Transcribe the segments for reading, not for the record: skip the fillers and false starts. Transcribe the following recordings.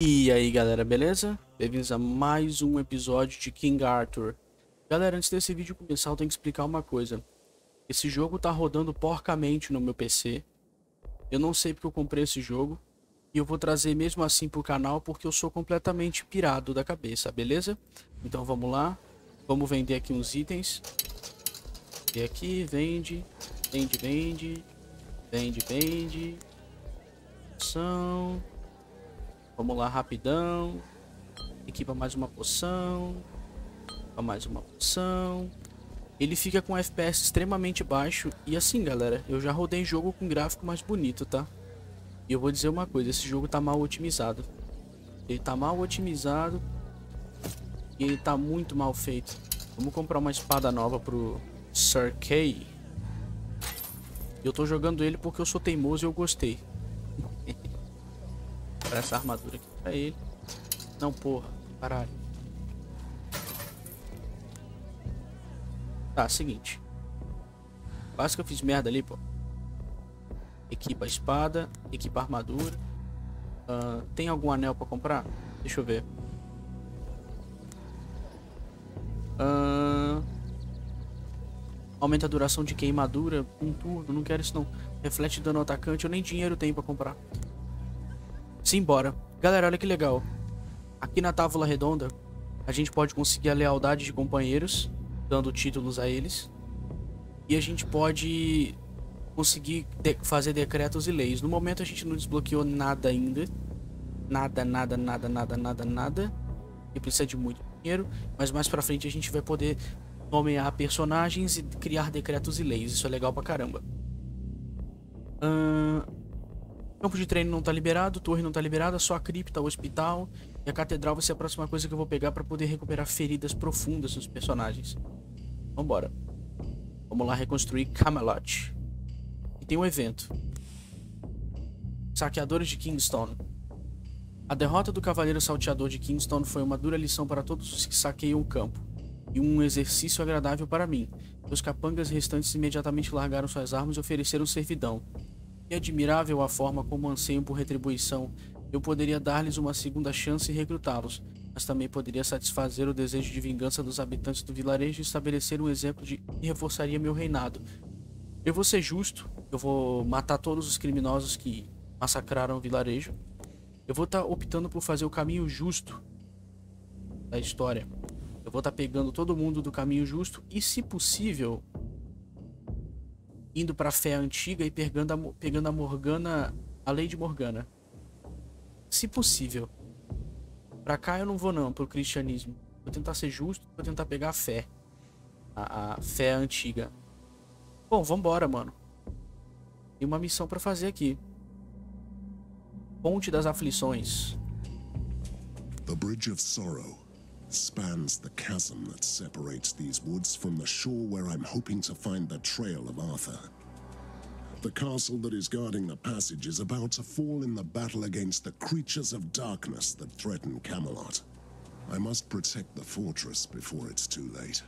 E aí galera, beleza? Bem-vindos a mais um episódio de King Arthur. Galera, antes desse vídeo começar eu tenho que explicar uma coisa. Esse jogo tá rodando porcamente no meu PC. Eu não sei porque eu comprei esse jogo. E eu vou trazer mesmo assim pro canal porque eu sou completamente pirado da cabeça, beleza? Então vamos lá. Vamos vender aqui uns itens. E aqui, vende. Vende, vende. Vende, vende. São... Vamos lá, rapidão. Equipa mais uma poção. Equipa mais uma poção. Ele fica com FPS extremamente baixo. E assim, galera, eu já rodei jogo com gráfico mais bonito, tá? E eu vou dizer uma coisa, esse jogo tá mal otimizado. Ele tá mal otimizado. E ele tá muito mal feito. Vamos comprar uma espada nova pro Sir Kay. Eu tô jogando ele porque eu sou teimoso e eu gostei. Essa armadura aqui pra ele. Não, porra, caralho. Tá, seguinte. Quase que eu fiz merda ali, pô. Equipa a espada, equipa a armadura. Tem algum anel pra comprar? Deixa eu ver. Aumenta a duração de queimadura. Um turno, não quero isso não. Reflete dano ao atacante, eu nem dinheiro tenho pra comprar. Simbora. Galera, olha que legal. Aqui na Távola Redonda, a gente pode conseguir a lealdade de companheiros, dando títulos a eles. E a gente pode conseguir fazer decretos e leis. No momento a gente não desbloqueou nada ainda. Nada, nada, nada, nada, nada, nada. E precisa de muito dinheiro. Mas mais pra frente a gente vai poder nomear personagens e criar decretos e leis. Isso é legal pra caramba. Campo de treino não tá liberado, torre não tá liberada, só a cripta, o hospital e a catedral vai ser a próxima coisa que eu vou pegar pra poder recuperar feridas profundas nos personagens. Vambora. Vamos lá reconstruir Camelot. E tem um evento. Saqueadores de Kingston. A derrota do Cavaleiro Salteador de Kingston foi uma dura lição para todos os que saqueiam o campo. E um exercício agradável para mim. Os capangas restantes imediatamente largaram suas armas e ofereceram servidão. É admirável a forma como anseio por retribuição. Eu poderia dar-lhes uma segunda chance e recrutá-los, mas também poderia satisfazer o desejo de vingança dos habitantes do vilarejo e estabelecer um exemplo de que reforçaria meu reinado. Eu vou ser justo, eu vou matar todos os criminosos que massacraram o vilarejo. Eu vou estar optando por fazer o caminho justo da história. Eu vou estar pegando todo mundo do caminho justo e, se possível... indo pra fé antiga e pegando a Morgana, a lei de Morgana. Se possível. Pra cá eu não vou não, pro cristianismo. Vou tentar ser justo, vou tentar pegar a fé. A fé antiga. Bom, vambora, mano. Tem uma missão pra fazer aqui. Ponte das Aflições. The Bridge of Sorrow spans the chasm that separates these woods from the shore where I'm hoping to find the trail of Arthur. The castle that is guarding the passage is about to fall in the battle against the creatures of darkness that threaten Camelot. I must protect the fortress before it's too late.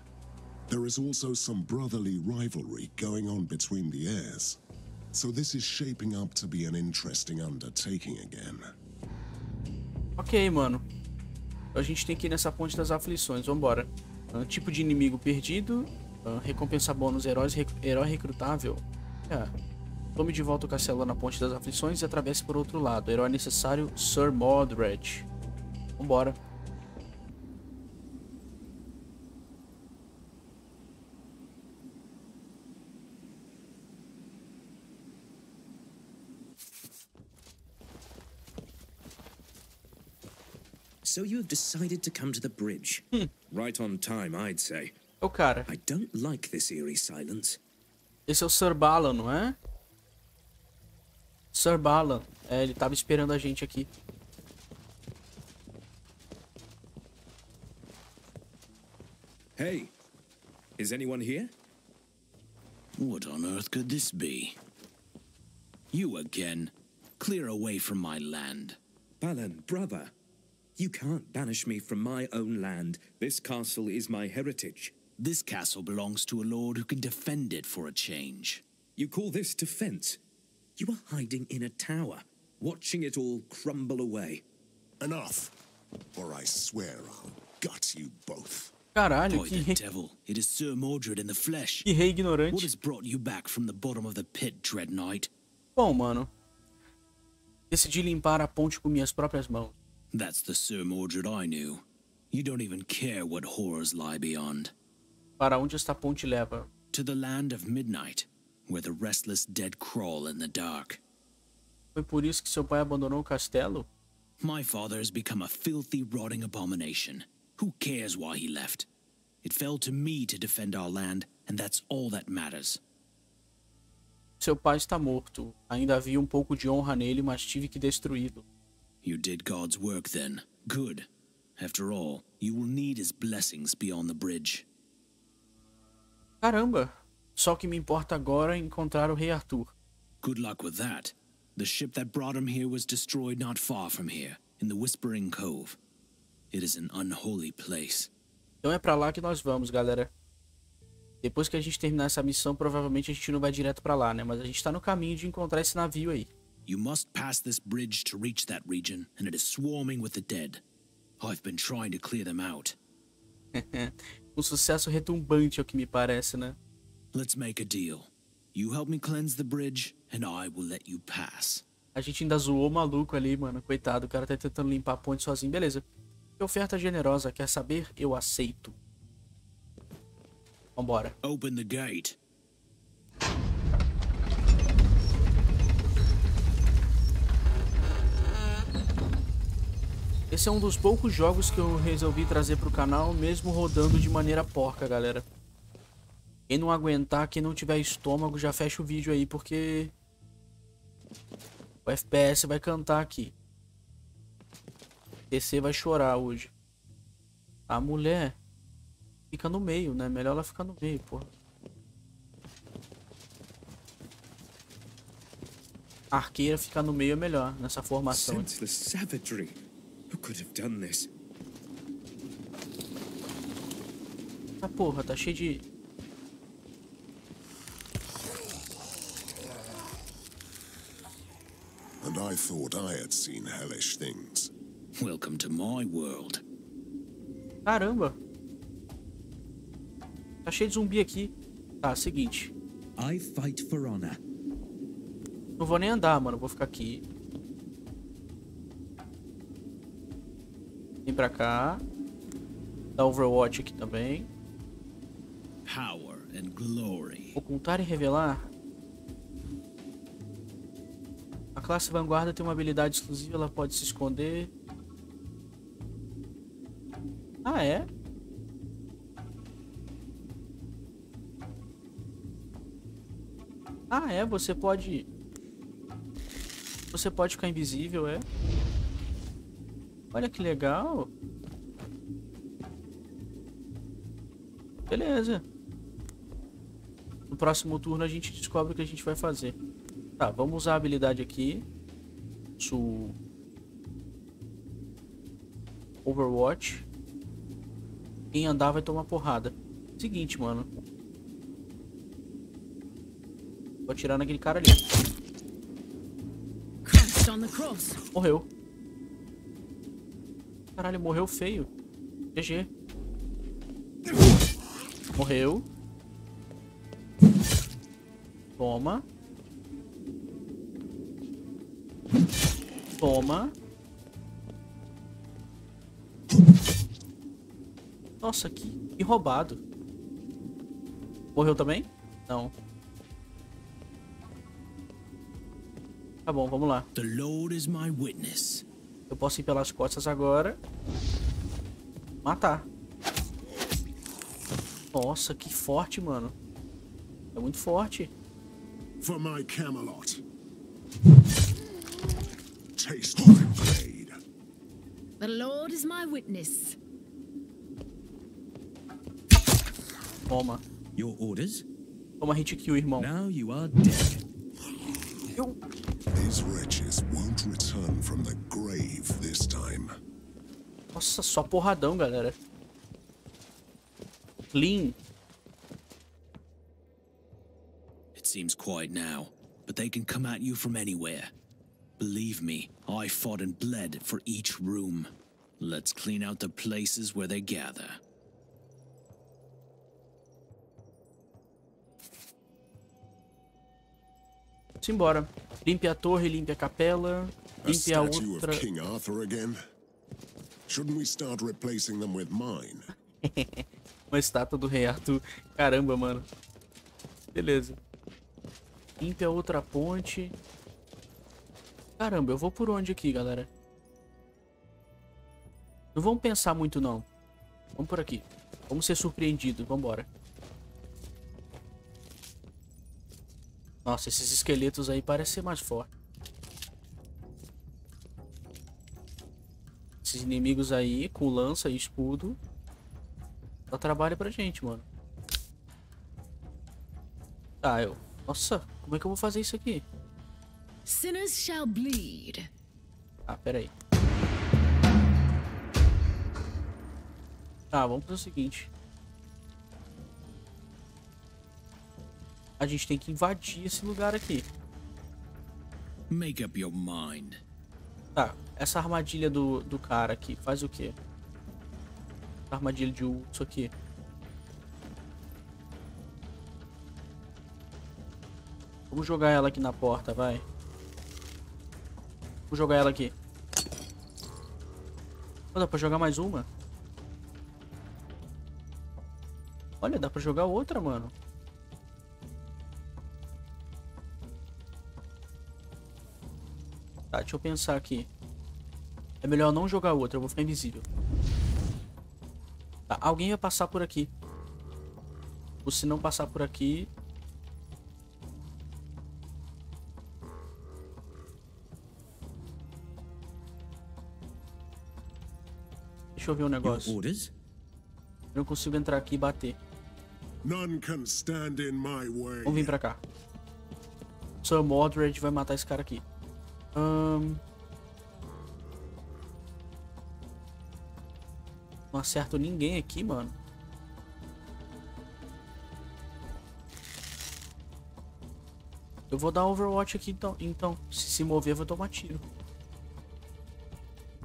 There is also some brotherly rivalry going on between the heirs, so this is shaping up to be an interesting undertaking again. Okay, mano. A gente tem que ir nessa ponte das aflições, vambora. Tipo de inimigo perdido, recompensa bônus, herói recrutável. Tome de volta o castelo na ponte das aflições e atravesse por outro lado. Herói necessário, Sir Mordred. Vambora. So you have decided to come to the bridge. Right on time, I'd say. Oh, cara. I don't like this eerie silence. Esse é o Sir Balan, não é? Sir Balan. É, ele tava esperando a gente aqui. Hey, is anyone here? What on earth could this be? You again. Clear away from my land. Balan, brother. You can't banish me from my own land. This castle is my heritage. This castle belongs to a lord who can defend it for a change. You call this defense? You are hiding in a tower, watching it all crumble away. Enough, or I swear I'll gut you both. Caralho, que rei... Devil. It is Sir Mordred in the flesh. Que rei ignorante. What has brought you back from the bottom of the pit, Dread Knight? Bom, mano. Decidi limpar a ponte com minhas próprias mãos. That's the Sir Mordred I knew. You don't even care what horrors lie beyond. Para onde esta ponte leva? To the land of midnight, where the restless dead crawl in the dark. Foi por isso que seu pai abandonou o castelo? My father has become a filthy, rotting abomination. Who cares why he left? It fell to me to defend our land, and that's all that matters. Seu pai está morto. Ainda havia pouco de honra nele, mas tive que destruí-lo. You did God's work then. Good. After all, you will need his blessings beyond the bridge. Caramba. Só o que me importa agora é encontrar o Rei Arthur. Good luck with that. The ship that brought him here was destroyed not far from here, in the Whispering Cove. It is an unholy place. Então é pra lá que nós vamos, galera. Depois que a gente terminar essa missão, provavelmente a gente não vai direto pra lá, né? Mas a gente tá no caminho de encontrar esse navio aí. You must pass this bridge to reach that region, and it is swarming with the dead. I've been trying to clear them out. Um sucesso retumbante, ao que me parece, né? Let's make a deal. You help me cleanse the bridge, and I will let you pass. A gente ainda zoou o maluco ali, mano. Coitado, o cara tá tentando limpar a ponte sozinho. Beleza. Que oferta generosa, quer saber? Eu aceito. Vambora. Open the gate. Esse é um dos poucos jogos que eu resolvi trazer pro canal, mesmo rodando de maneira porca, galera. Quem não aguentar, quem não tiver estômago, já fecha o vídeo aí, porque o FPS vai cantar aqui. TC vai chorar hoje. A mulher fica no meio, né? Melhor ela ficar no meio, porra. A arqueira ficar no meio é melhor, nessa formação. Ah, porra, tá cheio de... And I thought I had seen hellish things. Welcome to my world. Caramba. Tá cheio de zumbi aqui. Tá, seguinte. I fight for honor. Não vou nem andar, mano. Vou ficar aqui. Vem pra cá. Dá Overwatch aqui também. Power and glory. Ocultar e revelar. A classe vanguarda tem uma habilidade exclusiva, ela pode se esconder. Ah, é? Ah, é? Você pode ficar invisível, é? Olha que legal. Beleza. No próximo turno a gente descobre o que a gente vai fazer. Tá, vamos usar a habilidade aqui. Overwatch. Quem andar vai tomar porrada. Seguinte, mano. Vou atirar naquele cara ali. Morreu. Caralho, morreu feio. GG. Morreu. Toma. Toma. Nossa, que roubado. Morreu também? Não. Tá bom, vamos lá. The Lord is my witness. Eu posso ir pelas costas agora. Matar. Nossa, que forte, mano. É muito forte. For my Camelot. Taste my blade. The Lord is my witness. Toma. Your orders? Toma hit kill, irmão. Now you are dead. Eu... These wretches won't return from the grave this time. Nossa, só porradão, galera. Clean. It seems quiet now, but they can come at you from anywhere. Believe me, I fought and bled for each room. Let's clean out the places where they gather. Simbora. Limpe a torre, limpe a capela, limpe a outra. King Arthur again? Shouldn't we start replacing them with mine? Uma estátua do Rei Arthur. Caramba, mano. Beleza. Limpe a outra ponte. Caramba, eu vou por onde aqui, galera? Não vamos pensar muito, não. Vamos por aqui. Vamos ser surpreendidos. Vambora. Nossa, esses esqueletos aí parecem ser mais fortes. Esses inimigos aí, com lança e escudo, só trabalha pra gente, mano. Tá, eu... Nossa, como é que eu vou fazer isso aqui? Sinners shall bleed. Ah, peraí. Tá, vamos fazer o seguinte. A gente tem que invadir esse lugar aqui. Make up your mind. Tá, essa armadilha do cara aqui faz o quê? A armadilha de urso aqui. Vamos jogar ela aqui na porta, vai. Vou jogar ela aqui. Oh, dá pra jogar mais uma? Olha, dá pra jogar outra, mano. Tá, deixa eu pensar aqui. É melhor não jogar outra, eu vou ficar invisível. Tá, alguém vai passar por aqui. Ou se não passar por aqui... Deixa eu ver um negócio. Eu não consigo entrar aqui e bater. Vamos vir pra cá. Sir Mordred vai matar esse cara aqui. Não acerto ninguém aqui, mano. Eu vou dar Overwatch aqui então. Então, se mover, eu vou tomar tiro.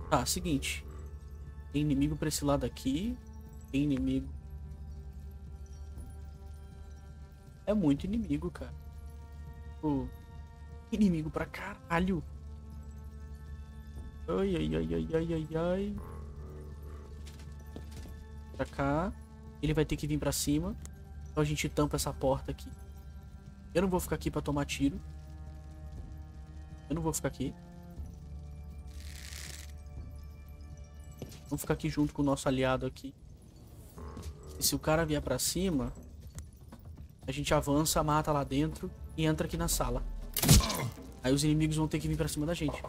Tá, seguinte. Tem inimigo pra esse lado aqui. Tem inimigo. É muito inimigo, cara. Pô, inimigo pra caralho. Ai, ai, ai, ai, ai, ai, ai. Pra cá. Ele vai ter que vir pra cima. Então a gente tampa essa porta aqui. Eu não vou ficar aqui pra tomar tiro. Eu não vou ficar aqui. Vamos ficar aqui junto com o nosso aliado aqui. E se o cara vier pra cima, a gente avança, mata lá dentro e entra aqui na sala. Aí os inimigos vão ter que vir pra cima da gente.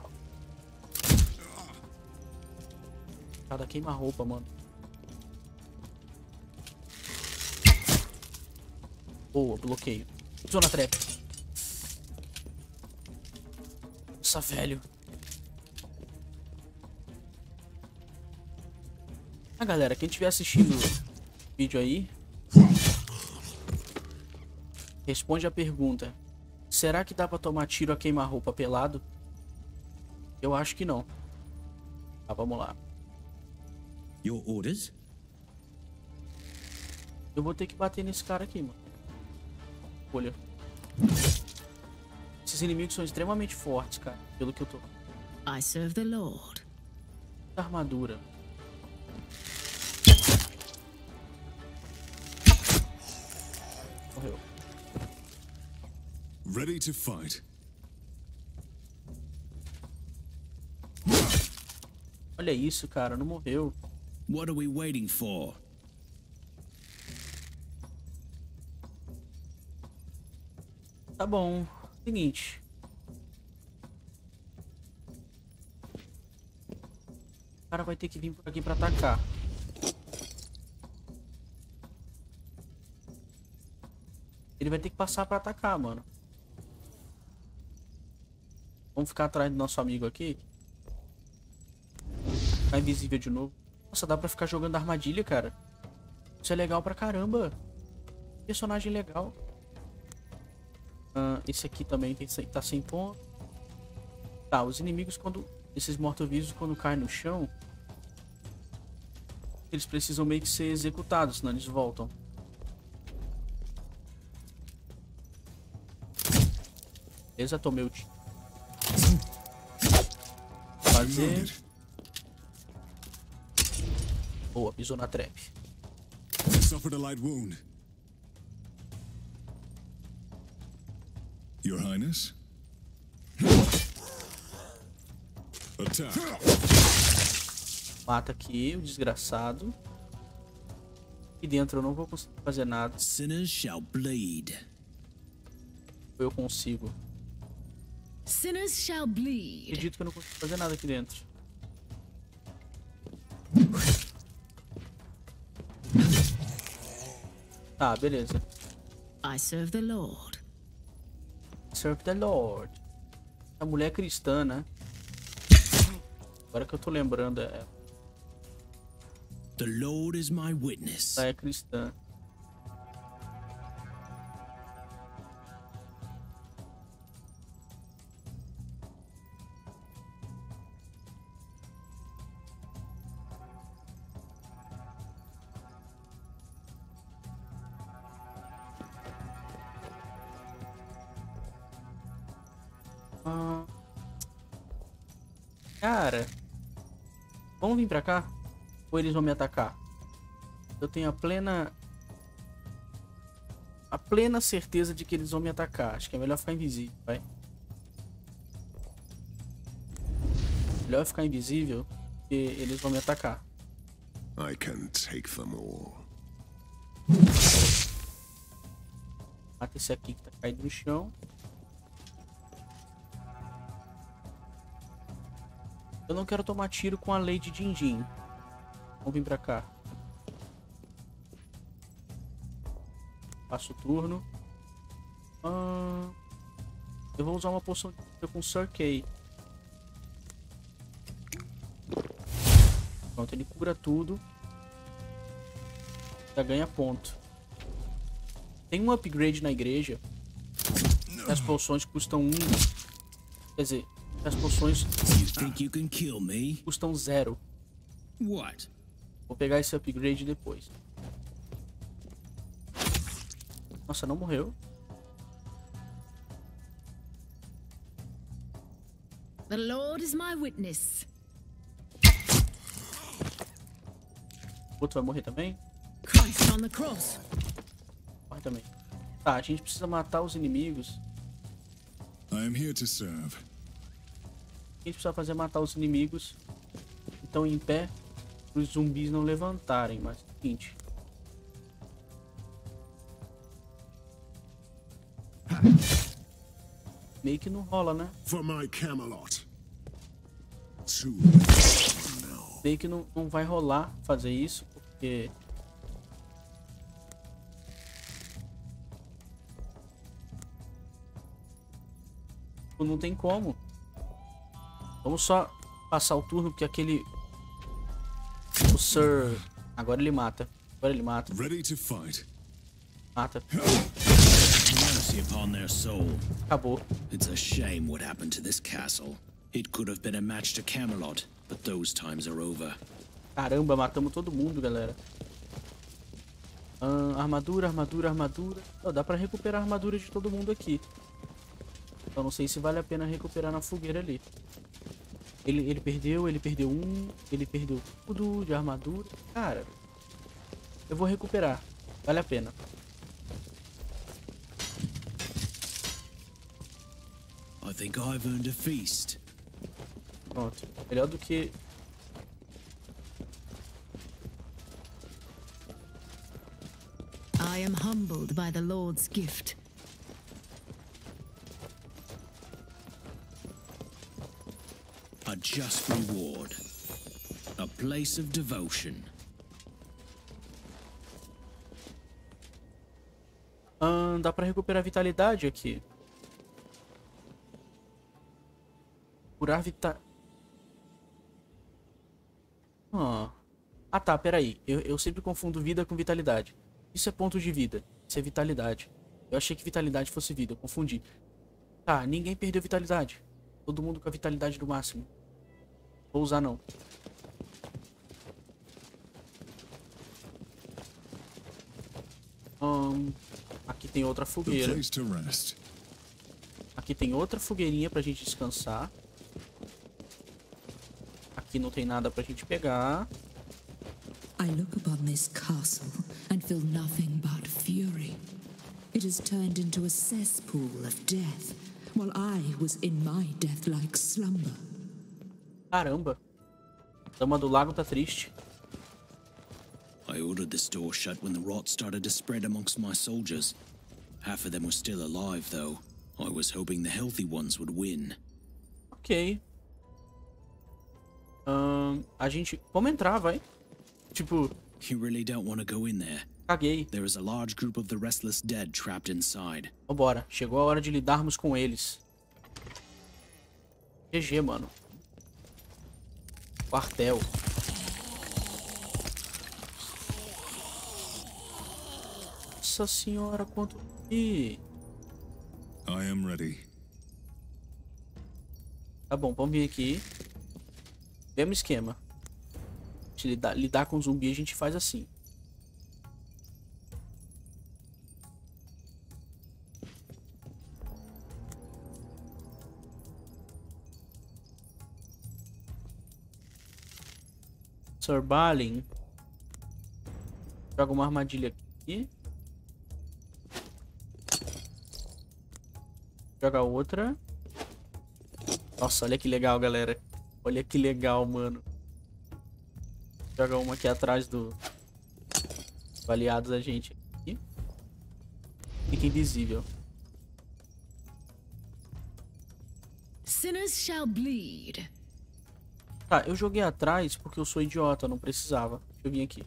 Cada queima-roupa, mano. Boa, bloqueio. Zona trap. Nossa, velho. Ah, galera, quem estiver assistindo o vídeo aí, responde a pergunta. Será que dá pra tomar tiro a queima-roupa pelado? Eu acho que não. Tá, vamos lá. Your orders? Eu vou ter que bater nesse cara aqui, mano. Olha. Esses inimigos são extremamente fortes, cara. Pelo que eu tô... I serve the Lord. Armadura. Morreu. Ready to fight. Olha isso, cara, não morreu. What are we waiting for? Tá bom. Seguinte. O cara vai ter que vir por aqui pra atacar. Ele vai ter que passar pra atacar, mano. Vamos ficar atrás do nosso amigo aqui. Tá invisível de novo. Nossa, dá pra ficar jogando armadilha, cara. Isso é legal pra caramba. Personagem legal. Esse aqui também tá sem ponto. Tá, os inimigos quando... Esses mortos-vivos quando caem no chão, eles precisam meio que ser executados, senão eles voltam. Beleza, tomei o tiro. Fazer. Boa, pisou na trap. Suffered a light wound. Your Highness? Attack. Mata aqui o desgraçado. E dentro eu não vou conseguir fazer nada. Sinners shall bleed. Eu consigo. Sinners shall bleed. Acredito que eu não consigo fazer nada aqui dentro. Tá, beleza. I serve the Lord. Serve the Lord. A mulher cristã, né? Agora que eu tô lembrando, é... The Lord is my witness. Ela é cristã. Cara, vamos vir pra cá? Ou eles vão me atacar? Eu tenho a plena certeza de que eles vão me atacar. Acho que é melhor ficar invisível, vai. Melhor ficar invisível, porque eles vão me atacar. I can take them all. Mata esse aqui que tá caído no chão. Eu não quero tomar tiro com a Lady Dindim. Vamos vir pra cá. Passo o turno. Eu vou usar uma poção de cura com o Sir Kay. Pronto, ele cura tudo. Já ganha ponto. Tem um upgrade na igreja. As poções custam 1. Quer dizer... As poções custam 0. Vou pegar esse upgrade depois. Nossa, não morreu. The Lord is my witness. O outro vai morrer também? Christ on the cross. Morre também. Tá, a gente precisa matar os inimigos. I am here to serve. A gente precisa fazer matar os inimigos. Então em pé, para os zumbis não levantarem. Mas é o seguinte. Meio que não rola, né? Meio que não vai rolar fazer isso, porque... Não tem como. Vamos só passar o turno, porque aquele... O Sir... Agora ele mata. Agora ele mata. Mata. Acabou. It's a shame what happened to this castle. It could have been a match to Camelot, but those times are over. Caramba, matamos todo mundo, galera. Armadura, armadura, armadura. Oh, dá pra recuperar a armadura de todo mundo aqui. Então não sei se vale a pena recuperar na fogueira ali. Ele perdeu um, ele perdeu tudo de armadura. Cara, eu vou recuperar. Vale a pena. I think I've earned a feast. Pronto. Melhor do que... I am humbled by the Lord's gift. A just reward. A place of devotion. Dá pra recuperar vitalidade aqui. Curar vitalidade. Ah tá, peraí. Eu sempre confundo vida com vitalidade. Isso é ponto de vida. Isso é vitalidade. Eu achei que vitalidade fosse vida. Eu confundi. Tá, ninguém perdeu vitalidade. Todo mundo com a vitalidade do máximo. Vou usar não. Aqui tem outra fogueira. Aqui tem outra fogueirinha pra gente descansar. Aqui não tem nada pra gente pegar. I look upon this castle and feel nothing but fury. It is turned into a cesspool of death, while I was in my death-like slumber. Caramba. Dama do Lago tá triste. I ordered this door shut when the rot started to spread amongst my soldiers. Half of them were still alive, though. I was hoping the healthy ones would win. Ok. A gente... Vamos entrar, vai. Tipo... You really don't want to go in there. Caguei. There is a large group of the restless dead trapped inside. Vambora. Chegou a hora de lidarmos com eles. GG, mano. Quartel. Nossa senhora, quanto... Ih... I am ready. Tá bom, vamos vir aqui. Mesmo esquema. Se lidar com zumbi, a gente faz assim. Sir Balan. Joga uma armadilha aqui. Joga outra. Nossa, olha que legal, galera. Olha que legal, mano. Joga uma aqui atrás do... Aliados da gente aqui. Fica invisível. Sinners shall bleed. Tá, eu joguei atrás porque eu sou idiota, não precisava. Deixa eu vir aqui.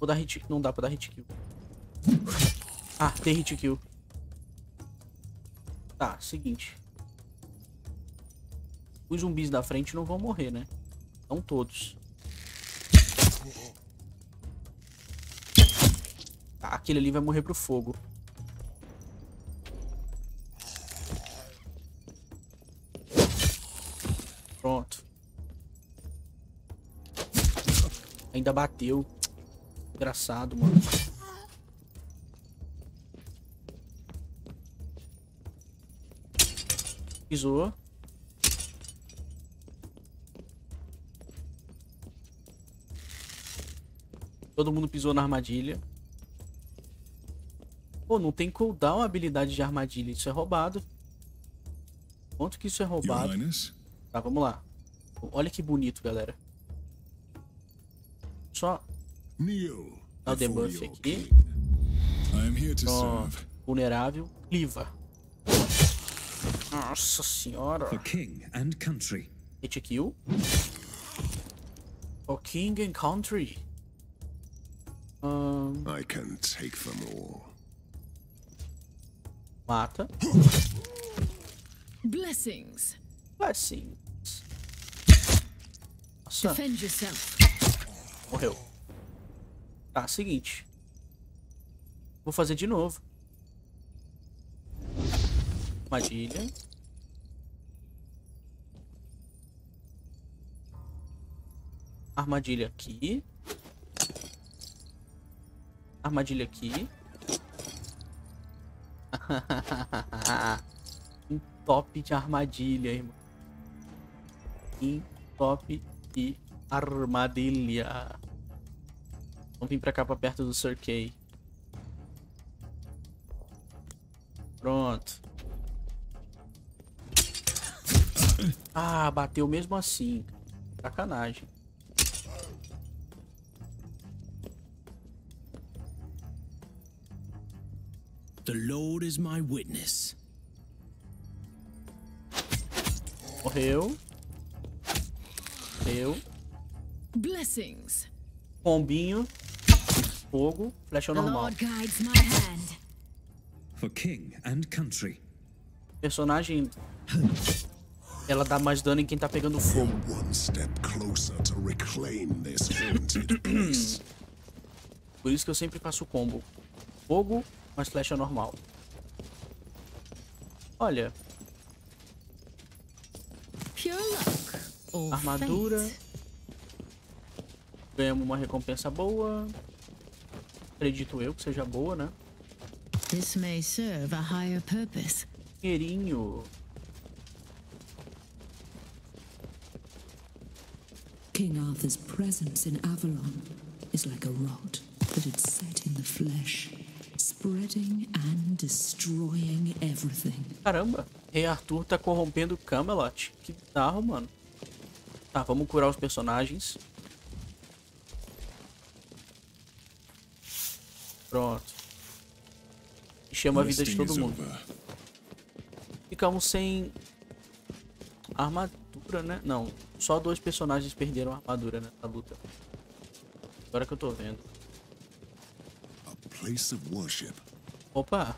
Vou dar hit... Não dá pra dar hit kill. Ah, tem hit kill. Tá, seguinte. Os zumbis da frente não vão morrer, né? Não todos. Tá, aquele ali vai morrer pro fogo. Pronto. Ainda bateu. Engraçado, mano. Pisou. Todo mundo pisou na armadilha. Pô, não tem cooldown a habilidade de armadilha. Isso é roubado. Quanto que isso é roubado? Tá, vamos lá. Olha que bonito, galera. Só dá o debuff aqui. Ó, vulnerável. Cliva. Nossa senhora. For king and country. Hit kill. For king and country. I can take them all. Mata. Blessings. Blessings. Nossa. Defend yourself. Morreu. Tá, seguinte. Vou fazer de novo. Armadilha. Armadilha aqui. Armadilha aqui. Um top de armadilha, irmão. Um top de armadilha. Vamos vir pra cá, pra perto do Sir Kay. Pronto. Ah, bateu mesmo assim. Sacanagem. The Lord is my witness. Morreu. Morreu. Blessings. Pombinho. Fogo. Flecha normal. For king and country. Personagem. Ela dá mais dano em quem tá pegando fogo. Por isso que eu sempre faço combo. Fogo, mas flecha normal. Olha. Armadura. Ganhamos uma recompensa boa. Acredito eu que seja boa, né? This may serve a higher purpose. Dinheirinho. King Arthur's presence in Avalon is like a rod that had set in the flesh, spreading and destroying everything. Caramba, Rei Arthur tá corrompendo Camelot. Que bizarro, mano. Tá, vamos curar os personagens. Pronto. Enchemos a vida de todo mundo. Ficamos sem armadura, né? Não, só dois personagens perderam a armadura nessa luta. Agora que eu tô vendo. Opa!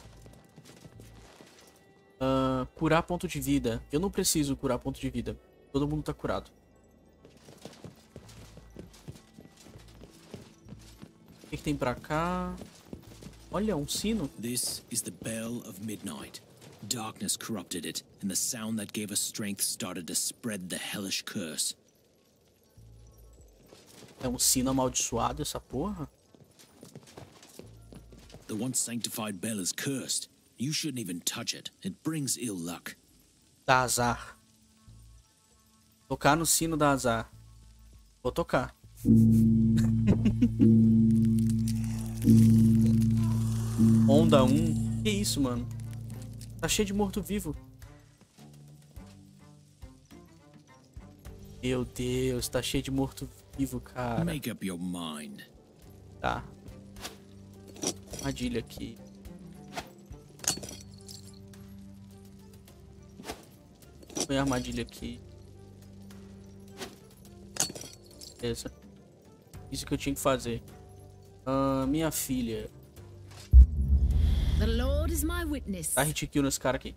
Curar ponto de vida. Eu não preciso curar ponto de vida. Todo mundo tá curado. O que tem pra cá? Olha, um sino. This is the bell of midnight. Darkness corrupted it, and the sound that gave us strength started to spread the hellish curse. É um sino amaldiçoado essa porra? The once sanctified bell is cursed. You shouldn't even touch it. It brings ill luck. Dá azar. Tocar no sino dá azar. Vou tocar. Onda 1. Que isso, mano? Tá cheio de morto-vivo. Meu Deus, tá cheio de morto-vivo, cara. Make up your mind. Tá. Armadilha aqui. Põe a armadilha aqui. Beleza. Isso que eu tinha que fazer. Minha filha. The Lord is my witness. Dá hit kill nesse cara aqui.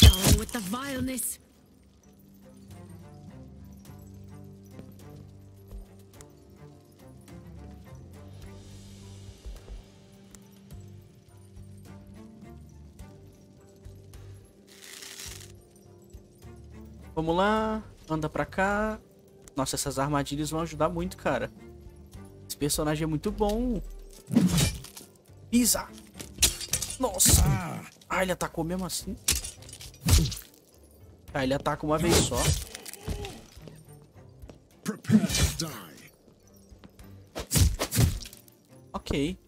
Down with the vileness. Vamos lá, anda pra cá. Nossa, essas armadilhas vão ajudar muito, cara. Esse personagem é muito bom. Pisa! Nossa! Ah, ele atacou mesmo assim? Ah, ele ataca uma vez só. Ok.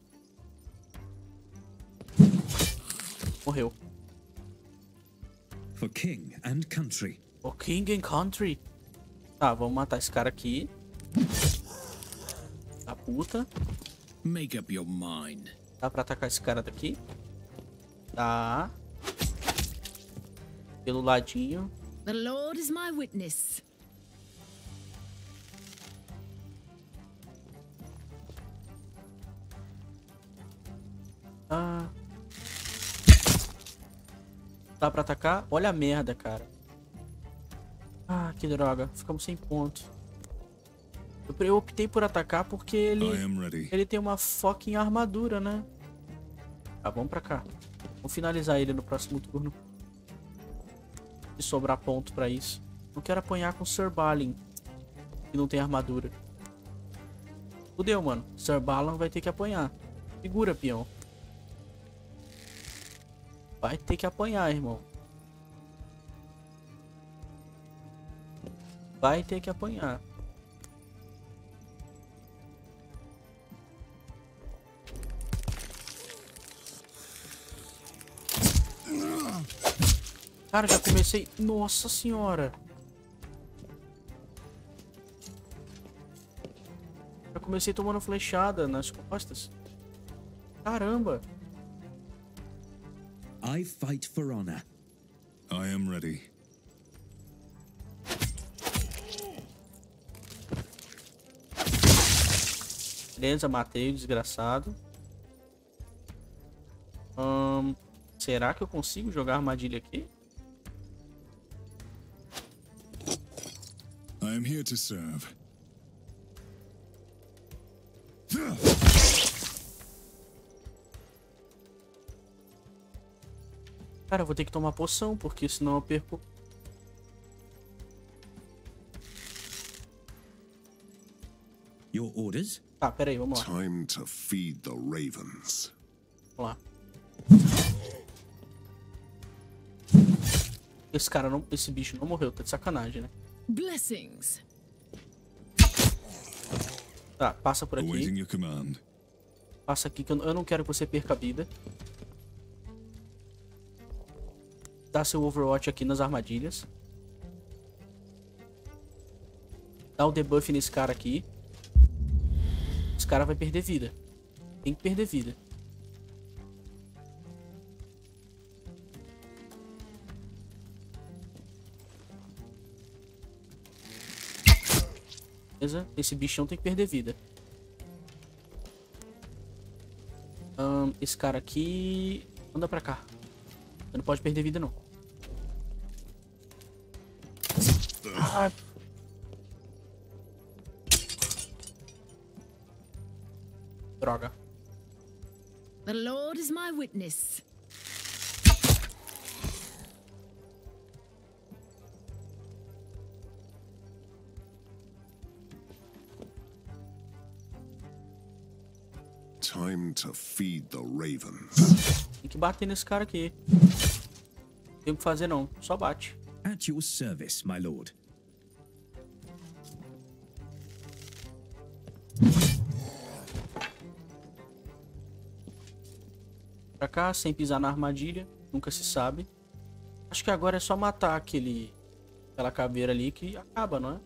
Morreu. For king and country. O king and country. Tá, vamos matar esse cara aqui. A puta. Make up your mind. Dá pra atacar esse cara daqui. Tá. Pelo ladinho. The Lord is my witness. Tá. Dá pra atacar? Olha a merda, cara. Ah, que droga. Ficamos sem ponto. Eu optei por atacar porque ele tem uma fucking armadura, né? Tá, vamos pra cá. Vou finalizar ele no próximo turno. Se sobrar ponto pra isso. Não quero apanhar com o Sir Balan, que não tem armadura. Fudeu, mano. Sir Balan vai ter que apanhar. Segura, peão. Vai ter que apanhar, irmão. Vai ter que apanhar. Cara, já comecei... Nossa senhora! Já comecei tomando flechada nas costas. Caramba! I fight for honor. I am ready. Beleza, matei o desgraçado. Será que eu consigo jogar armadilha aqui? I'm here to serve. Cara, eu vou ter que tomar poção, porque senão eu perco. Your orders? Tá, peraí, vamos lá. Time to feed the ravens. Vamos lá. Esse cara não, esse bicho não morreu, tá de sacanagem, né? Blessings. Tá, passa por aqui. Passa aqui que eu não quero que você perca a vida. Dá seu overwatch aqui nas armadilhas. Dá o debuff nesse cara aqui. Esse cara vai perder vida. Tem que perder vida. Beleza? Esse bichão tem que perder vida. Esse cara aqui... Anda pra cá. Você não pode perder vida, não. Ah. Droga. The Lord is my witness. Time to feed the ravens. Tem que bater nesse cara aqui. Não tem o que fazer não, só bate. At your service, my lord. Pra cá, sem pisar na armadilha, nunca se sabe. Acho que agora é só matar aquela caveira ali que acaba, não é?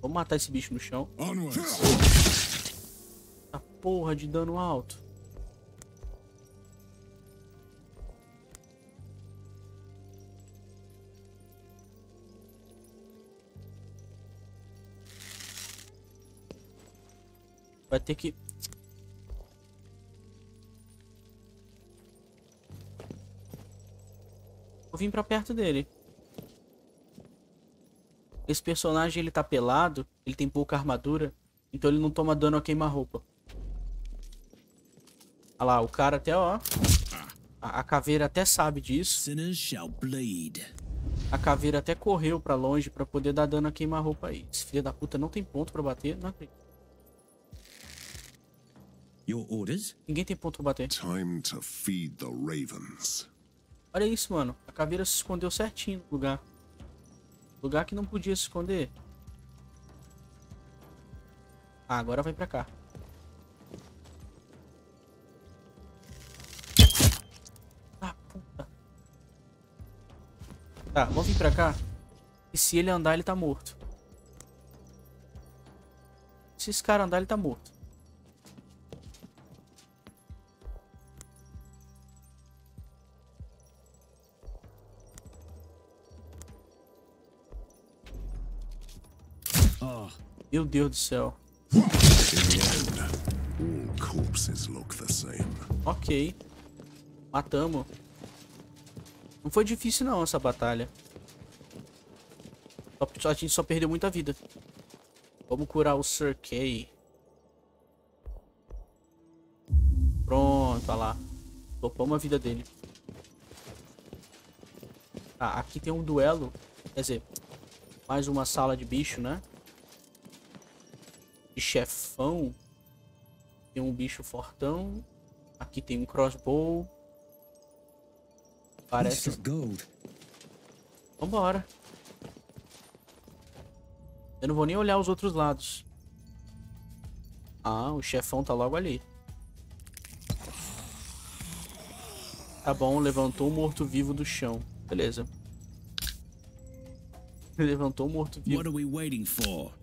Vou matar esse bicho no chão. A porra de dano alto. Vai ter que... Vou vir pra perto dele. Esse personagem, ele tá pelado, ele tem pouca armadura, então ele não toma dano a queima-roupa. Olha lá, o cara até, ó... A caveira até sabe disso. A caveira até correu pra longe pra poder dar dano a queima-roupa aí. Esse filho da puta não tem ponto pra bater, não acredito. Your orders? Ninguém tem ponto pra bater. Time to feed the ravens. Olha isso, mano. A caveira se escondeu certinho no lugar. Lugar que não podia se esconder. Ah, agora vai pra cá. Ah, puta. Tá, vamos vir pra cá. E se ele andar, ele tá morto. Se esse cara andar, ele tá morto. Meu Deus do céu. Ok. Matamos. Não foi difícil não essa batalha. A gente só perdeu muita vida. Vamos curar o Sir Kay. Pronto, olha lá. Topamos a vida dele. Ah, aqui tem um duelo. Quer dizer, mais uma sala de bicho, né? Chefão. Tem um bicho fortão. Aqui tem um crossbow. Parece... Vambora. Eu não vou nem olhar os outros lados. Ah, o chefão tá logo ali. Tá bom, levantou o morto-vivo do chão. Beleza. Levantou o morto-vivo. What are we waiting for?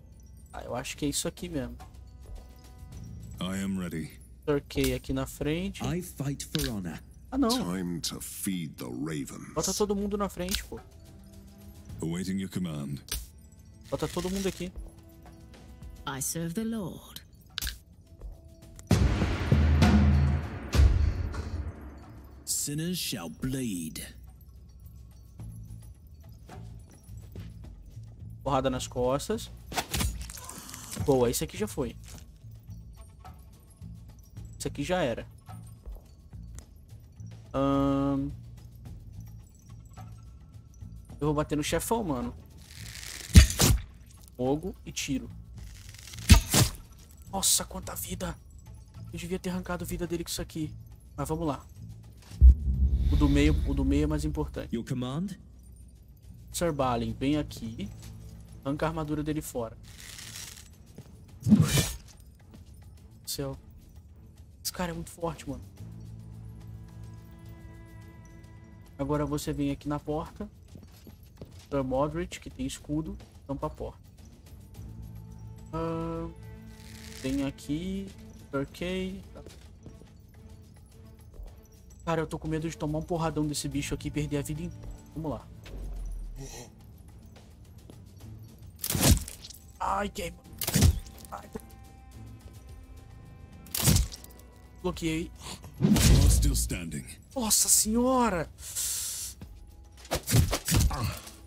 Ah, eu acho que é isso aqui mesmo. I am ready. Torquei aqui na frente. I fight for honor. Ah, não. Time to feed the ravens. Bota todo mundo na frente, pô. Awaiting your command. Bota todo mundo aqui. I serve the Lord. Sinners shall bleed. Porrada nas costas. Boa, esse aqui já foi. Esse aqui já era. Eu vou bater no chefão, mano. Fogo e tiro. Nossa, quanta vida. Eu devia ter arrancado vida dele com isso aqui. Mas vamos lá. O do meio é mais importante. Your command? Sir Balan, vem aqui. Arranca a armadura dele fora. Céu. Esse cara é muito forte, mano. Agora você vem aqui na porta. Sir Mordred, que tem escudo, tampa a porta. Tem aqui Sir Kay. Cara, eu tô com medo de tomar um porradão desse bicho aqui e perder a vida inteira. Vamos lá. Ai, queima. Ai. Bloqueei. Nossa senhora!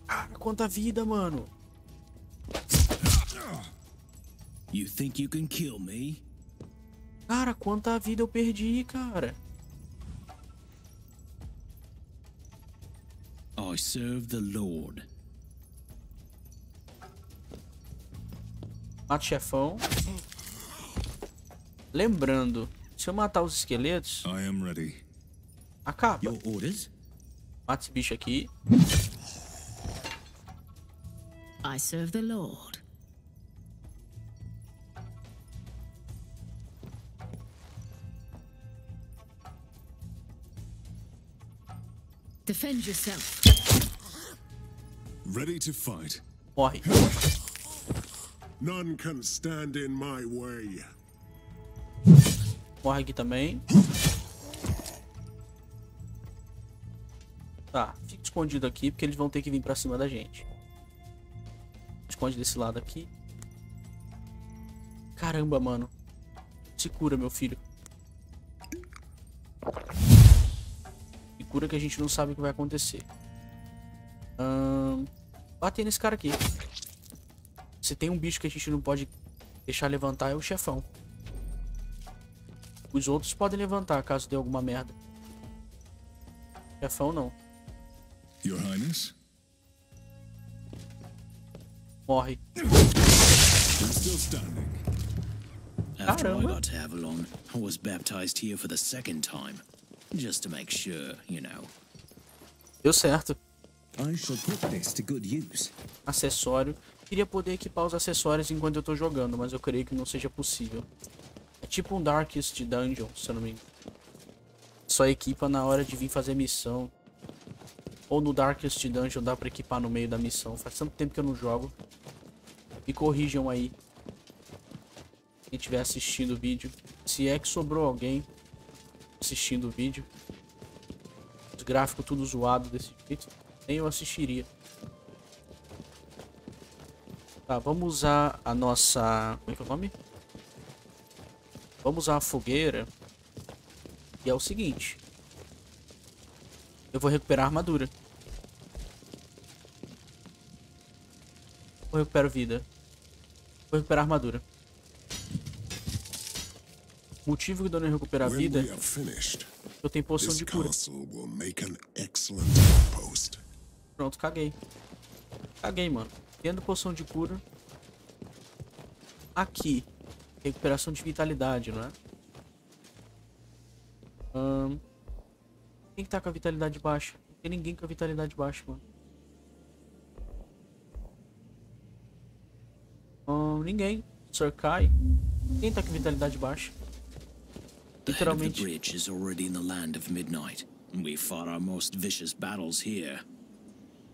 Cara, quanta vida, mano. You think you can kill me? Cara, quanta vida eu perdi, cara. I serve the Lord. Mata o chefão. Lembrando, se eu matar os esqueletos, acaba. Mata esse bicho aqui. I serve the Lord. Defend yourself. Ready to fight. Morre. None can stand in my way. Morre aqui também. Tá, fica escondido aqui porque eles vão ter que vir pra cima da gente. Esconde desse lado aqui. Caramba, mano. Se cura, meu filho. Se cura que a gente não sabe o que vai acontecer. Bater nesse cara aqui. Se tem um bicho que a gente não pode deixar levantar é o chefão. Os outros podem levantar caso dê alguma merda. Chefão não. Your Highness? Morre. Caramba. After I got to Avalon, I was baptized here for the second time, just to make sure, you know. Deu certo. I shall put this to good use. Acessório. Queria poder equipar os acessórios enquanto eu tô jogando, mas eu creio que não seja possível. É tipo um Darkest Dungeon, se eu não me engano. Só equipa na hora de vir fazer missão. Ou no Darkest Dungeon dá pra equipar no meio da missão. Faz tanto tempo que eu não jogo. Me corrijam aí, quem estiver assistindo o vídeo. Se é que sobrou alguém assistindo o vídeo. Os gráficos tudo zoado desse jeito. Nem eu assistiria. Tá, vamos usar a nossa... Como é que é o nome? Vamos usar a fogueira. E é o seguinte. Eu vou recuperar a armadura. Eu recupero vida. Vou recuperar a armadura. O motivo que dá pra recuperar a vida é que eu tenho poção de cura. Pronto, caguei. Caguei, mano. Tendo poção de cura. Aqui. Recuperação de vitalidade, não é? Quem que tá com a vitalidade baixa? Não tem ninguém com a vitalidade baixa, mano. Ninguém. Sir Kay. Quem tá com vitalidade baixa? Literalmente.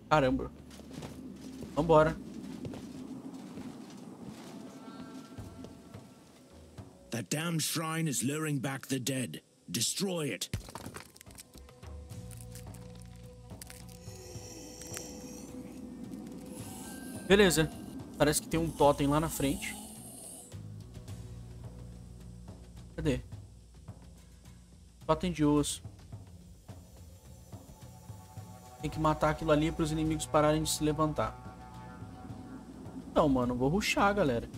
Caramba. Vambora. That damn shrine is luring back the dead. Destroy it. Beleza. Parece que tem um totem lá na frente. Cadê? Totem de osso. Tem que matar aquilo ali para os inimigos pararem de se levantar. Então, mano, vou rushar, galera.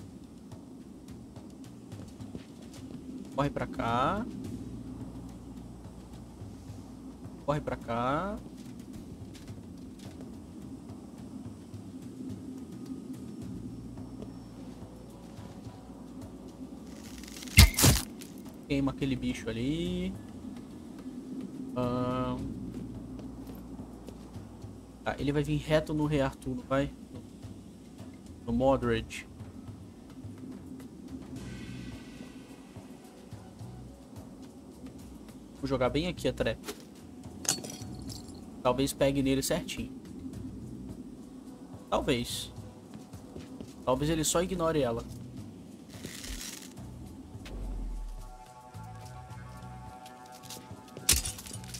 Corre pra cá. corre pra cá. Queima aquele bicho ali. Tá, ele vai vir reto no Rei Arthur, não vai? No Mordred. Vou jogar bem aqui a trap. Talvez pegue nele certinho. Talvez. Talvez ele só ignore ela.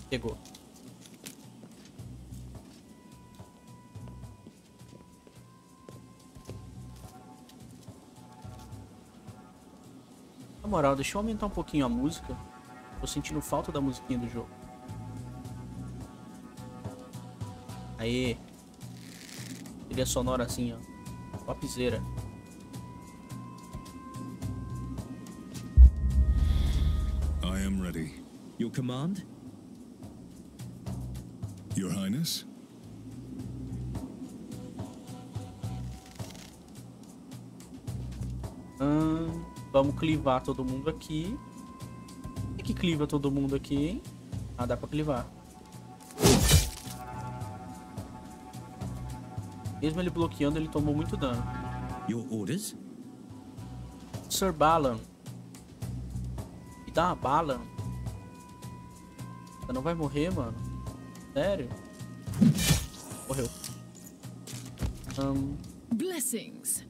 Pegou. Na moral, deixa eu aumentar um pouquinho a música. Tô sentindo falta da musiquinha do jogo. Aê. Trilha sonora assim, ó. Topzera. I am ready. Your command? Your Highness? Vamos clivar todo mundo aqui. Por que cliva todo mundo aqui, hein? Ah, dá pra clivar. Mesmo ele bloqueando, ele tomou muito dano. Your orders? Sir Balan. Me dá uma bala. Você não vai morrer, mano? Sério? Morreu. Blessings.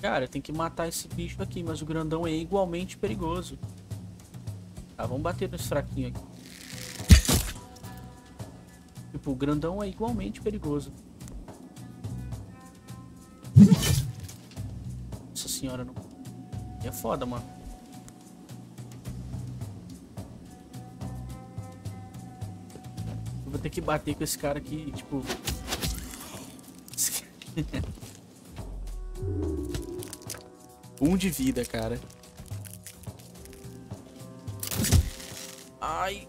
Cara, tem que matar esse bicho aqui, mas o grandão é igualmente perigoso. Tá, vamos bater nesse fraquinho aqui. O grandão é igualmente perigoso. Nossa senhora, não. É foda, mano. Eu vou ter que bater com esse cara aqui, tipo. Um de vida, cara. Ai.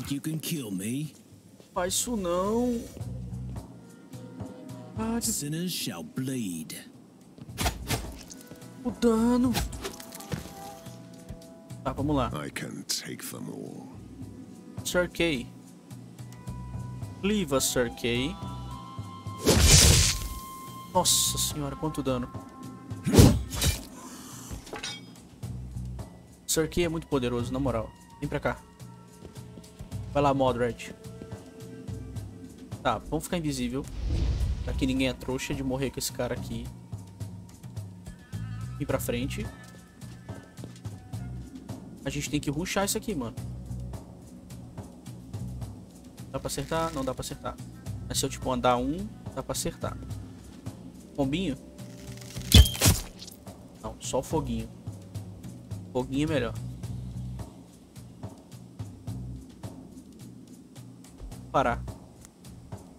Think you can kill me? Faz isso não. Sinners shall bleed. O dano. Tá, vamos lá. I can take them all. Sir Kay. Cliva, Sir Kay. Nossa senhora, quanto dano. Sir Kay é muito poderoso, na moral. Vem pra cá. Vai lá, Mordred. Tá, vamos ficar invisível. Aqui ninguém é trouxa de morrer com esse cara aqui. E pra frente. A gente tem que rushar isso aqui, mano. Dá pra acertar? Não dá pra acertar. Mas se eu, tipo, andar um, dá pra acertar. Bombinho? Não, só o foguinho. Foguinho é melhor. Parar.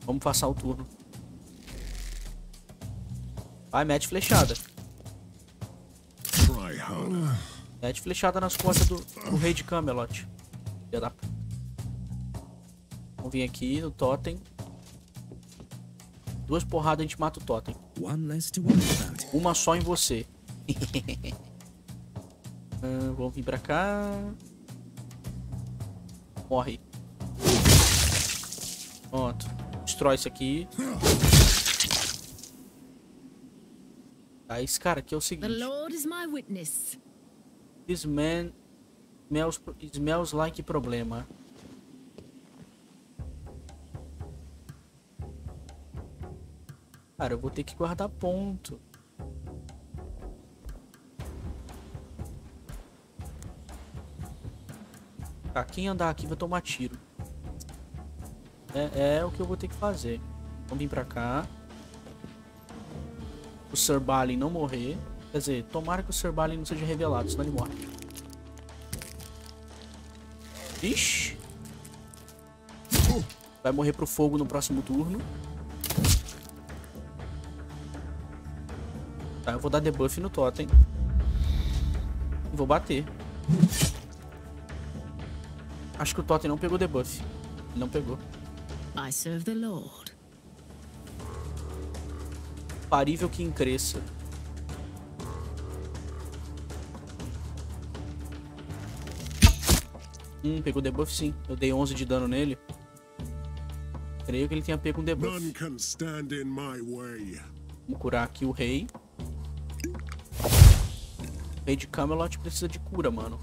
Vamos passar o turno. Vai, mete flechada. Mete flechada nas costas do rei de Camelot. Vamos vir aqui no totem. Duas porradas a gente mata o totem. Uma só em você. Vamos vir pra cá. Morre. Pronto, destrói isso aqui. Tá, esse cara aqui é o seguinte. The Lord is my witness. This man smells like problema. Cara, eu vou ter que guardar ponto. Tá, quem andar aqui vai tomar tiro. É o que eu vou ter que fazer. Vamos vir pra cá. O Sir Balan não morrer. Quer dizer, tomara que o Sir Balan não seja revelado, senão ele morre. Ixi. Vai morrer pro fogo no próximo turno. Tá, eu vou dar debuff no totem. E vou bater. Acho que o totem não pegou debuff. Não pegou. I serve the Lord. Parível que encresça. Pegou debuff sim. Eu dei 11 de dano nele. Creio que ele tenha pego um debuff. Vamos curar aqui o rei. O rei de Camelot precisa de cura, mano.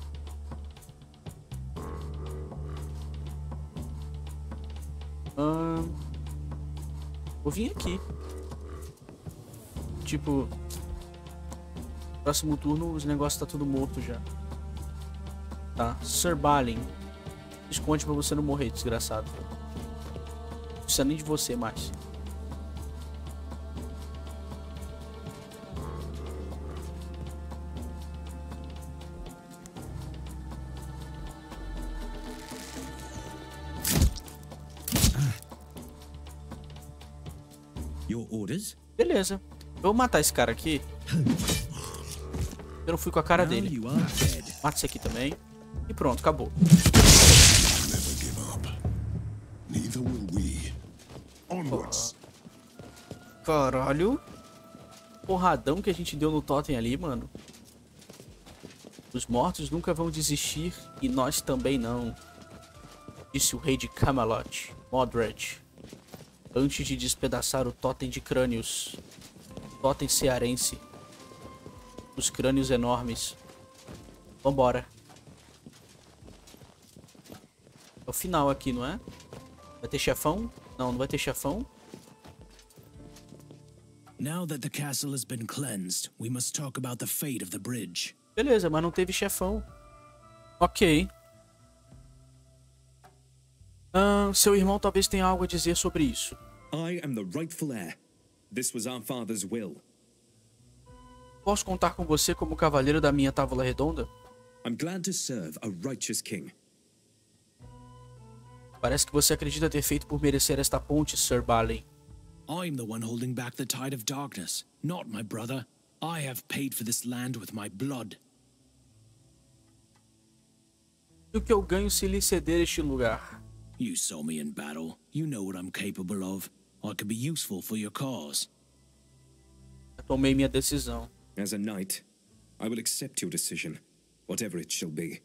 Vou vir aqui. Tipo, próximo turno os negócios tá tudo morto já. Tá, Sir Balan, esconde pra você não morrer, desgraçado. Não precisa nem de você mais. Beleza, eu vou matar esse cara aqui. Eu não fui com a cara dele. Mata esse aqui também. E pronto, acabou. Oh. Caralho. Porradão que a gente deu no totem ali, mano. Os mortos nunca vão desistir e nós também não. Disse o rei de Camelot, Mordred, antes de despedaçar o totem de crânios. Totem cearense. Os crânios enormes. Vambora. É o final aqui, não é? Vai ter chefão? Não, não vai ter chefão. Now that the castle has been cleansed, we must talk about the fate of the bridge. Beleza, mas não teve chefão. Ok. Seu irmão talvez tenha algo a dizer sobre isso. I am the rightful heir. This was our father's will. Posso contar com você como cavaleiro da minha Távola Redonda? I'm glad to serve a righteous king. Parece que você acredita ter feito por merecer esta ponte, Sir Balan. I'm the one holding back the tide of darkness, not my brother. I have paid for this land with my blood. E o que eu ganho se lhe ceder este lugar? You saw me in battle. You know what I'm capable of. I could be useful for your cause. Eu tomei minha decisão. As a knight, I will accept your decision, whatever it shall be.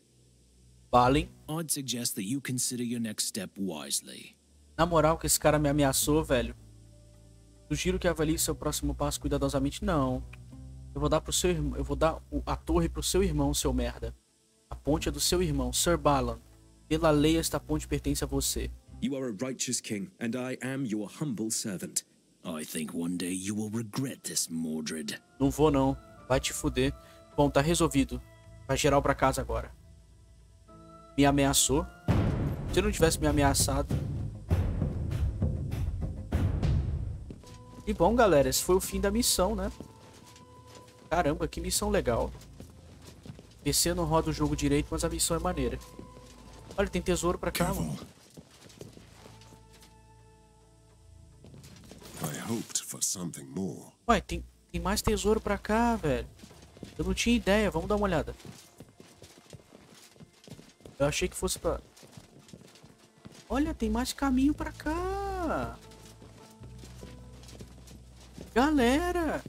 Balan, I'd suggest that you consider your next step wisely. Na moral que esse cara me ameaçou, velho. Sugiro que avalie seu próximo passo cuidadosamente. Não. Eu vou dar pro seu irmão, eu vou dar a torre pro seu irmão, seu merda. A ponte é do seu irmão, Sir Balan. Pela lei esta ponte pertence a você. You are a righteous king and I am your humble servant. I think one day you will regret this, Mordred. Não vou não. Vai te fuder. Bom, tá resolvido. Vai geral pra casa agora. Me ameaçou. Se não tivesse me ameaçado. E bom, galera, esse foi o fim da missão, né? Caramba, que missão legal. PC não roda o jogo direito, mas a missão é maneira. Olha, tem tesouro pra cá, mano. Ué, tem mais tesouro pra cá, velho. Eu não tinha ideia, vamos dar uma olhada. Eu achei que fosse pra... Olha, tem mais caminho pra cá. Galera,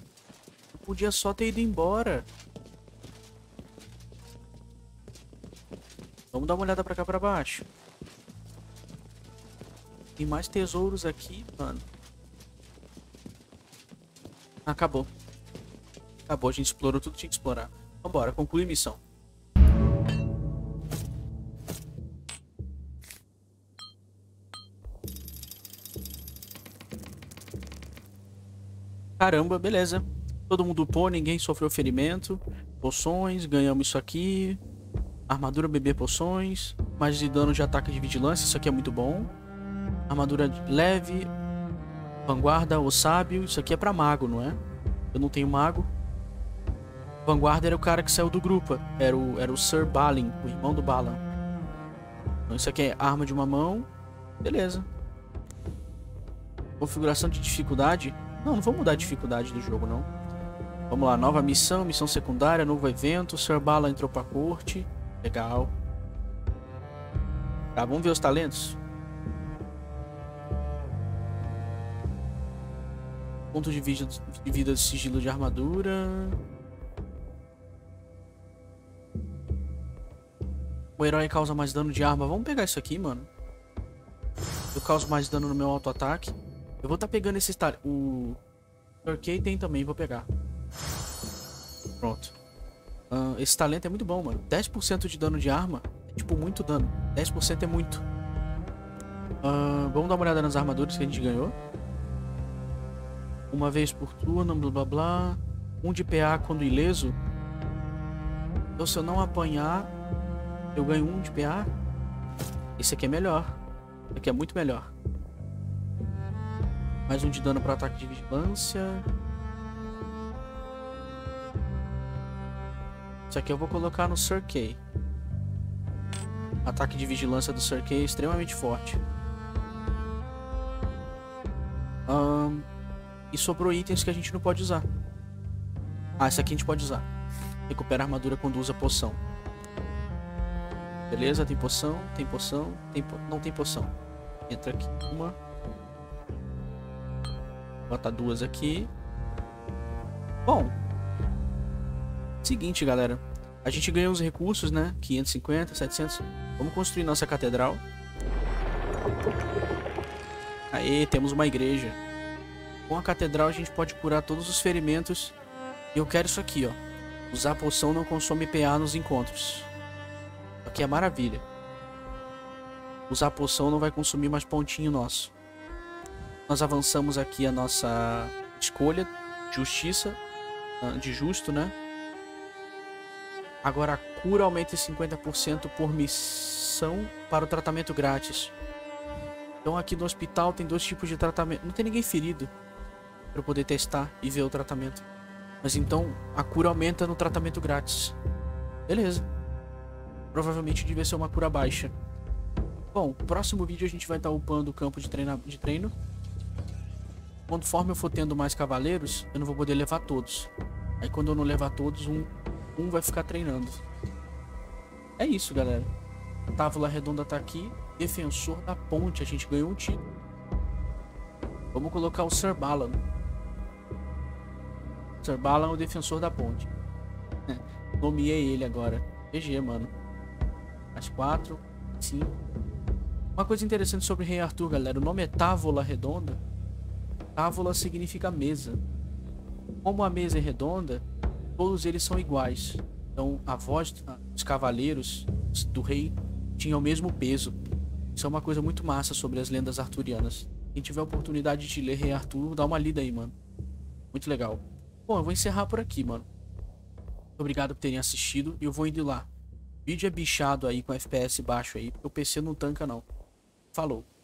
eu podia só ter ido embora. Vamos dar uma olhada pra cá pra baixo. Tem mais tesouros aqui, mano. Acabou. Acabou, a gente explorou tudo que tinha que explorar. Vambora, conclui a missão. Caramba, beleza. Todo mundo upou, ninguém sofreu ferimento. Poções, ganhamos isso aqui. Armadura, beber poções. Mais de dano de ataque de vigilância, isso aqui é muito bom. Armadura leve. Vanguarda ou sábio, isso aqui é pra mago, não é? Eu não tenho mago. Vanguarda era o cara que saiu do grupo. Era o Sir Balan, o irmão do Balan. Então isso aqui é arma de uma mão. Beleza. Configuração de dificuldade. Não, não vou mudar a dificuldade do jogo, não. Vamos lá, nova missão, missão secundária, novo evento. Sir Balan entrou pra corte. Legal. Tá, vamos ver os talentos. Ponto de vida de sigilo de armadura. O herói causa mais dano de arma. Vamos pegar isso aqui, mano. Eu causo mais dano no meu auto-ataque. Eu vou estar pegando esse... O Sir Kay tem também, vou pegar. Pronto. Esse talento é muito bom, mano. 10% de dano de arma é, tipo, muito dano. 10% é muito. Vamos dar uma olhada nas armaduras que a gente ganhou. Uma vez por turno, blá blá blá. 1 de PA quando ileso. Então se eu não apanhar, eu ganho 1 de PA. Esse aqui é melhor. Esse aqui é muito melhor. Mais 1 de dano para ataque de vigilância. Isso aqui eu vou colocar no Sir Kay. Ataque de vigilância do Sir Kay é extremamente forte. E sobrou itens que a gente não pode usar. Ah, esse aqui a gente pode usar. Recupera a armadura quando usa poção. Beleza, tem poção, tem poção, tem não tem poção. Entra aqui uma. Bota duas aqui. Bom. Seguinte, galera. A gente ganhou uns recursos, né? 550, 700. Vamos construir nossa catedral. Aê, temos uma igreja. Com a catedral a gente pode curar todos os ferimentos. E eu quero isso aqui, ó. Usar a poção não consome PA nos encontros. Isso aqui é maravilha. Usar a poção não vai consumir mais pontinho nosso. Nós avançamos aqui a nossa escolha. Justiça. De justo, né? Agora a cura aumenta em 50% por missão para o tratamento grátis. Então aqui no hospital tem dois tipos de tratamento. Não tem ninguém ferido para eu poder testar e ver o tratamento. Mas então a cura aumenta no tratamento grátis. Beleza. Provavelmente devia ser uma cura baixa. Bom, próximo vídeo a gente vai estar upando o campo de treino. Conforme eu for tendo mais cavaleiros, eu não vou poder levar todos. Aí quando eu não levar todos, um vai ficar treinando. É isso, galera. A Távola Redonda tá aqui. Defensor da ponte. A gente ganhou um título. Vamos colocar o Sir Balan. Sir Balan é o defensor da ponte. Nomeei ele agora. GG, mano. Mais 4. 5. Uma coisa interessante sobre Rei Arthur, galera. O nome é Távola Redonda. Távola significa mesa. Como a mesa é redonda, todos eles são iguais. Então a voz dos cavaleiros do rei tinha o mesmo peso. Isso é uma coisa muito massa sobre as lendas arturianas. Quem tiver a oportunidade de ler Rei Arthur, dá uma lida aí, mano. Muito legal. Bom, eu vou encerrar por aqui, mano. Muito obrigado por terem assistido. E eu vou indo lá. O vídeo é bichado aí com FPS baixo aí, porque o PC não tanca não. Falou.